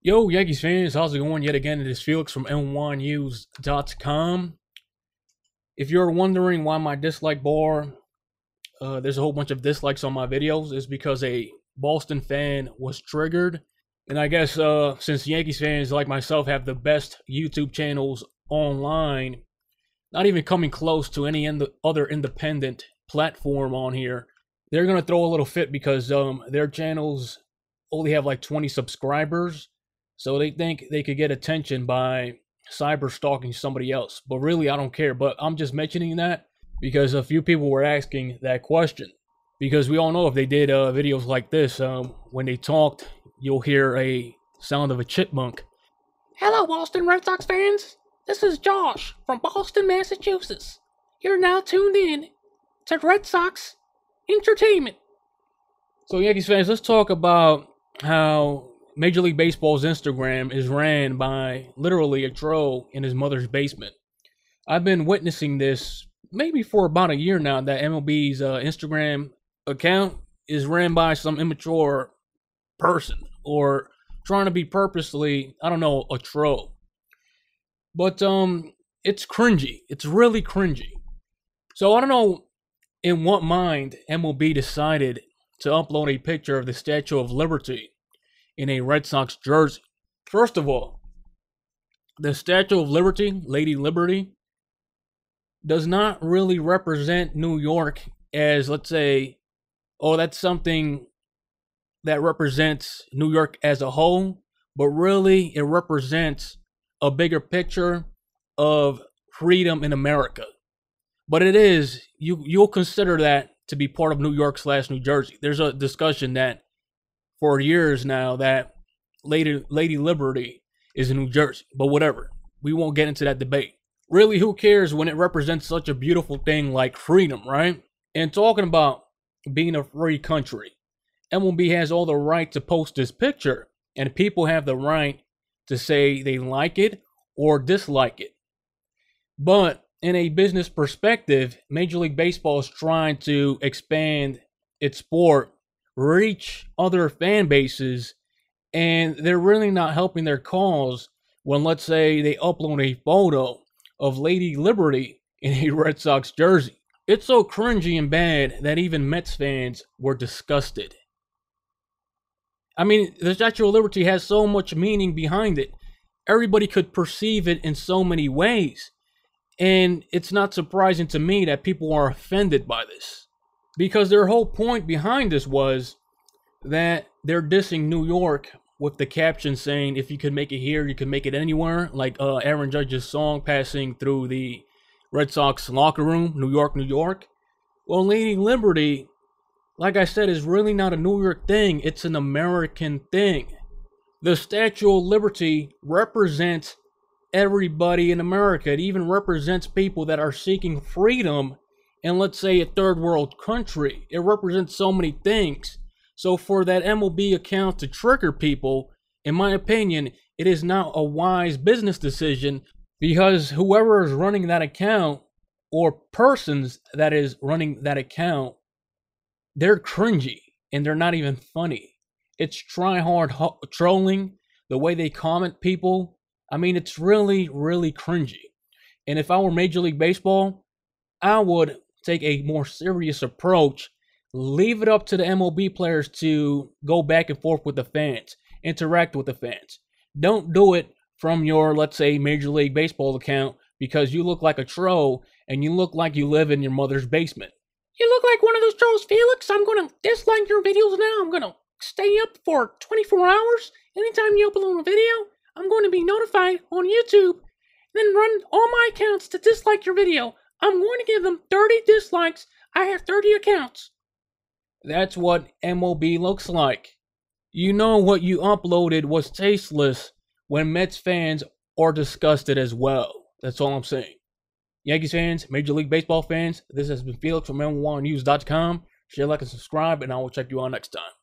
Yo, Yankees fans, how's it going? Yet again, it is Felix from nyynews.com. If you're wondering why my dislike bar, there's a whole bunch of dislikes on my videos, it's because a Boston fan was triggered. And I guess since Yankees fans like myself have the best YouTube channels online, not even coming close to any other independent platform on here, they're going to throw a little fit because their channels only have like 20 subscribers. So they think they could get attention by cyber stalking somebody else. But really, I don't care. But I'm just mentioning that because a few people were asking that question. Because we all know if they did videos like this, when they talked, you'll hear a sound of a chipmunk. Hello, Boston Red Sox fans. This is Josh from Boston, Massachusetts. You're now tuned in to Red Sox Entertainment. So, Yankees fans, let's talk about how Major League Baseball's Instagram is ran by literally a troll in his mother's basement. I've been witnessing this maybe for about a year now, that MLB's Instagram account is ran by some immature person or trying to be purposely, I don't know, a troll. But it's cringy. It's really cringy. So I don't know in what mind MLB decided to upload a picture of the Statue of Liberty in a Red Sox jersey. First of all, the Statue of Liberty, Lady Liberty, does not really represent New York as, let's say, oh, that's something that represents New York as a whole, but really it represents a bigger picture of freedom in America. But it is, you'll consider that to be part of New York / New Jersey. There's a discussion that for years now that Lady Liberty is in New Jersey, but whatever. We won't get into that debate. Really, who cares when it represents such a beautiful thing like freedom, right? And talking about being a free country, MLB has all the right to post this picture, and people have the right to say they like it or dislike it. But in a business perspective, Major League Baseball is trying to expand its sport, reach other fan bases, and they're really not helping their cause when, let's say, they upload a photo of Lady Liberty in a Red Sox jersey. It's so cringy and bad that even Mets fans were disgusted. I mean, the Statue of Liberty has so much meaning behind it. Everybody could perceive it in so many ways. And it's not surprising to me that people are offended by this. Because their whole point behind this was that they're dissing New York with the caption saying, if you could make it here, you can make it anywhere. Like Aaron Judge's song passing through the Red Sox locker room, New York, New York. Well, Lady Liberty, like I said, is really not a New York thing. It's an American thing. The Statue of Liberty represents everybody in America. It even represents people that are seeking freedom in, let's say, a third world country. It represents so many things. So for that MLB account to trigger people, in my opinion, it is not a wise business decision, because whoever is running that account, or persons that is running that account, they're cringy, and they're not even funny. It's try-hard trolling, the way they comment people. I mean, it's really, really cringy. And if I were Major League Baseball, I would take a more serious approach, leave it up to the MLB players to go back and forth with the fans, interact with the fans. Don't do it from your, let's say, Major League Baseball account, because you look like a troll, and you look like you live in your mother's basement. You look like one of those trolls, Felix. I'm going to dislike your videos now. I'm going to stay up for 24 hours. Anytime you upload a video, I'm going to be notified on YouTube. Then run all my accounts to dislike your video. I'm going to give them 30 dislikes. I have 30 accounts. That's what MLB looks like. You know what you uploaded was tasteless when Mets fans are disgusted as well. That's all I'm saying. Yankees fans, Major League Baseball fans, this has been Felix from nyynews.com. Share, like, and subscribe, and I will check you out next time.